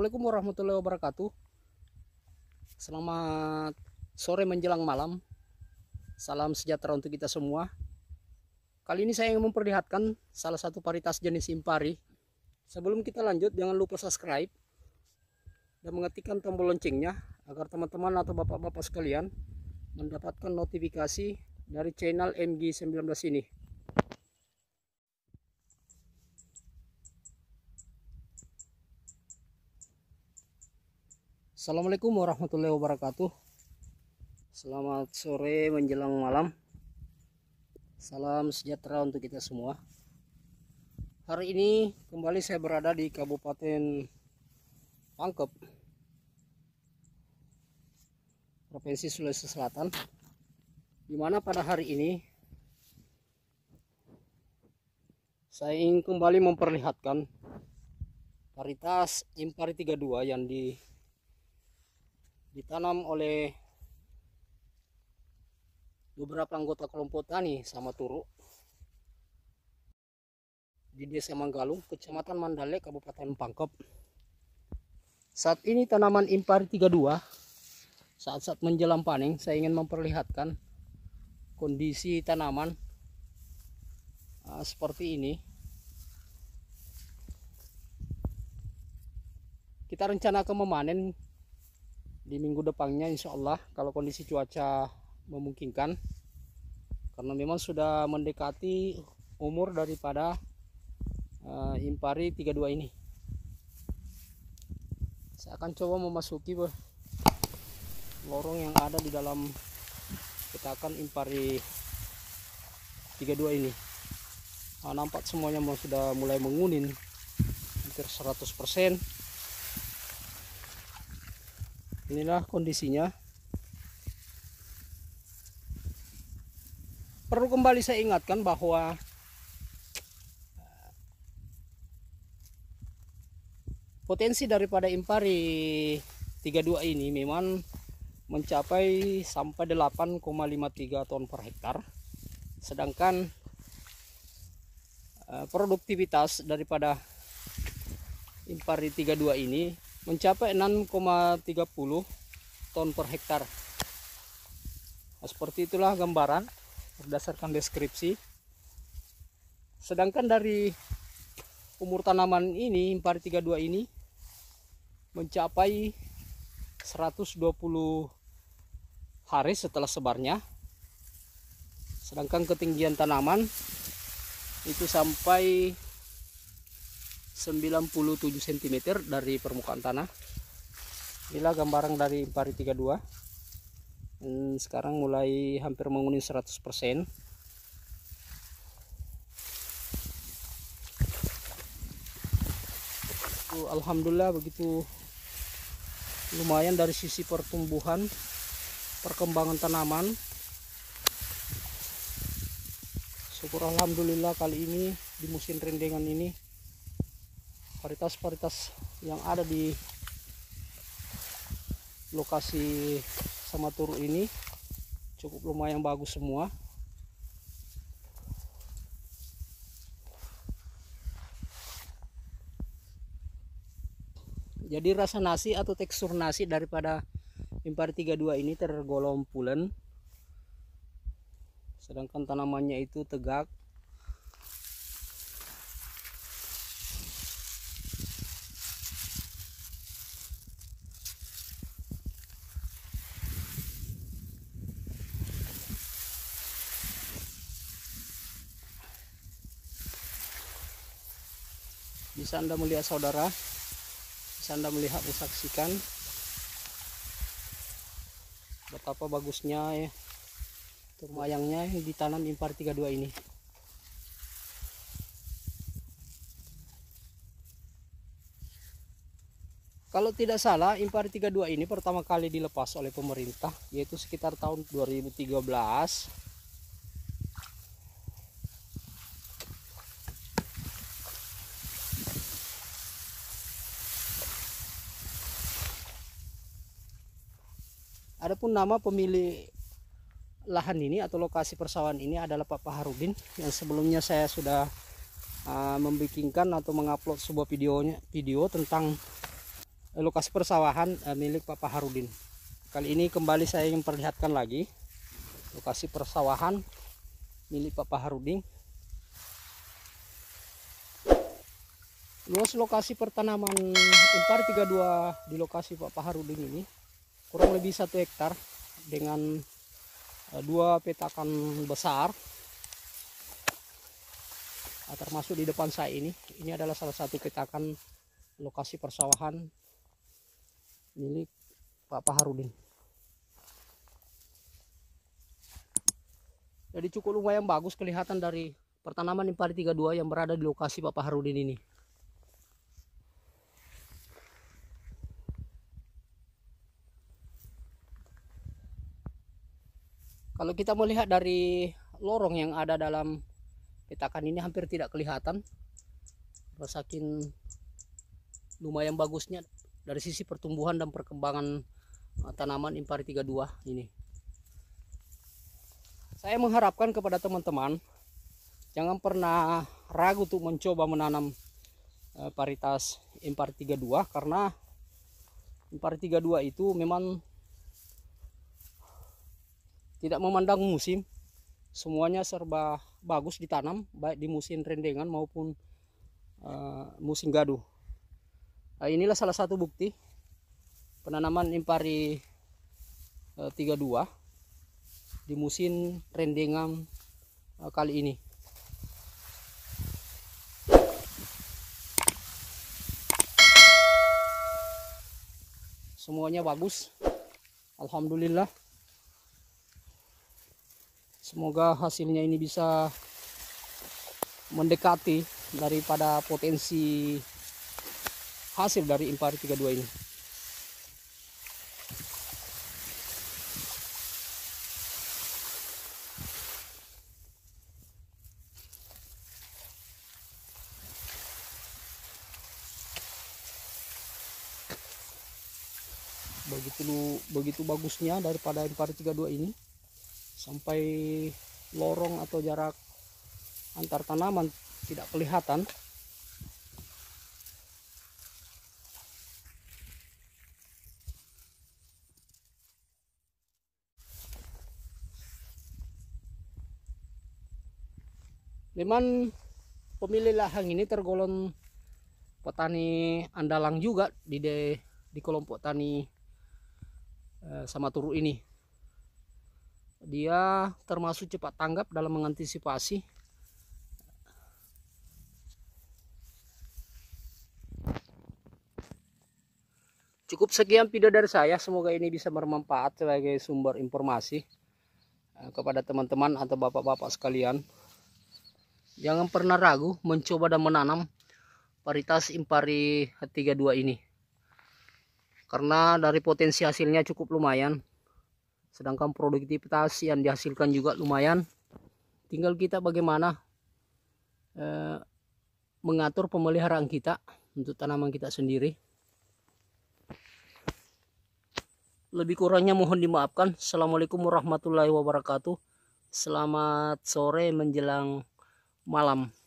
Assalamualaikum warahmatullahi wabarakatuh. Selamat sore menjelang malam. Salam sejahtera untuk kita semua. Kali ini saya ingin memperlihatkan salah satu paritas jenis Inpari. Sebelum kita lanjut, jangan lupa subscribe dan mengetikkan tombol loncengnya agar teman-teman atau bapak-bapak sekalian mendapatkan notifikasi dari channel MG19 ini. Assalamualaikum warahmatullahi wabarakatuh. Selamat sore menjelang malam. Salam sejahtera untuk kita semua. Hari ini kembali saya berada di Kabupaten Pangkep, Provinsi Sulawesi Selatan, dimana pada hari ini saya ingin kembali memperlihatkan paritas Inpari 32 yang ditanam oleh beberapa anggota kelompok tani Samaturu di Desa Manggalung, Kecamatan Mandalle, Kabupaten Pangkep. Saat ini tanaman Inpari 32 saat menjelang panen, saya ingin memperlihatkan kondisi tanaman seperti ini. Kita rencana akan memanen di minggu depannya, insya Allah, kalau kondisi cuaca memungkinkan, karena memang sudah mendekati umur daripada Inpari 32 ini. Saya akan coba memasuki lorong yang ada di dalam petakan Inpari 32 ini. Nah, nampak semuanya sudah mulai menguning, hampir 100%. Inilah kondisinya. Perlu kembali saya ingatkan bahwa potensi daripada Inpari 32 ini memang mencapai sampai 8,53 ton per hektar, sedangkan produktivitas daripada Inpari 32 ini mencapai 6,30 ton per hektar. Nah, seperti itulah gambaran berdasarkan deskripsi. Sedangkan dari umur tanaman ini, Inpari 32 ini mencapai 120 hari setelah sebarnya. Sedangkan ketinggian tanaman itu sampai 97 cm dari permukaan tanah. Inilah gambaran dari Inpari 32. Sekarang mulai hampir menguning 100%. Alhamdulillah, begitu lumayan dari sisi pertumbuhan, perkembangan tanaman. Syukur alhamdulillah, kali ini di musim rendengan ini paritas-paritas yang ada di lokasi Samaturu ini cukup lumayan bagus semua. Jadi rasa nasi atau tekstur nasi daripada Inpari 32 ini tergolong pulen, sedangkan tanamannya itu tegak. Bisa Anda melihat, saudara, bisa Anda melihat, saksikan betapa bagusnya termayangnya ditanam Inpari 32 ini. Kalau tidak salah, Inpari 32 ini pertama kali dilepas oleh pemerintah, yaitu sekitar tahun 2013. Adapun nama pemilik lahan ini atau lokasi persawahan ini adalah Papa Harudin, yang sebelumnya saya sudah membikinkan atau mengupload sebuah video tentang lokasi persawahan milik Papa Harudin. Kali ini kembali saya ingin perlihatkan lagi lokasi persawahan milik Papa Harudin. Luas lokasi pertanaman Inpari 32 di lokasi Papa Harudin ini kurang lebih 1 hektar dengan 2 petakan besar, termasuk di depan saya ini. Ini adalah salah satu petakan lokasi persawahan milik Papa Harudin. Jadi cukup lumayan bagus kelihatan dari pertanaman Inpari 32 yang berada di lokasi Papa Harudin ini. Kalau kita melihat dari lorong yang ada dalam petakan ini hampir tidak kelihatan, saking lumayan bagusnya dari sisi pertumbuhan dan perkembangan tanaman Inpari 32 ini. Saya mengharapkan kepada teman-teman jangan pernah ragu untuk mencoba menanam varietas Inpari 32, karena Inpari 32 itu memang tidak memandang musim, semuanya serba bagus ditanam, baik di musim rendengan maupun musim gaduh. Nah, inilah salah satu bukti penanaman Inpari 32 di musim rendengan kali ini. Semuanya bagus, alhamdulillah. Semoga hasilnya ini bisa mendekati daripada potensi hasil dari Inpari 32 ini. Begitu bagusnya daripada Inpari 32 ini, sampai lorong atau jarak antar tanaman tidak kelihatan. Memang pemilik lahan ini tergolong petani andalang juga di kelompok tani Samaturu ini. Dia termasuk cepat tanggap dalam mengantisipasi . Cukup sekian video dari saya, semoga ini bisa bermanfaat sebagai sumber informasi kepada teman-teman atau bapak-bapak sekalian. Jangan pernah ragu mencoba dan menanam varietas Inpari 32 ini, karena dari potensi hasilnya cukup lumayan, sedangkan produktivitas yang dihasilkan juga lumayan. Tinggal kita bagaimana mengatur pemeliharaan kita untuk tanaman kita sendiri. Lebih kurangnya mohon dimaafkan. Assalamualaikum warahmatullahi wabarakatuh. Selamat sore menjelang malam.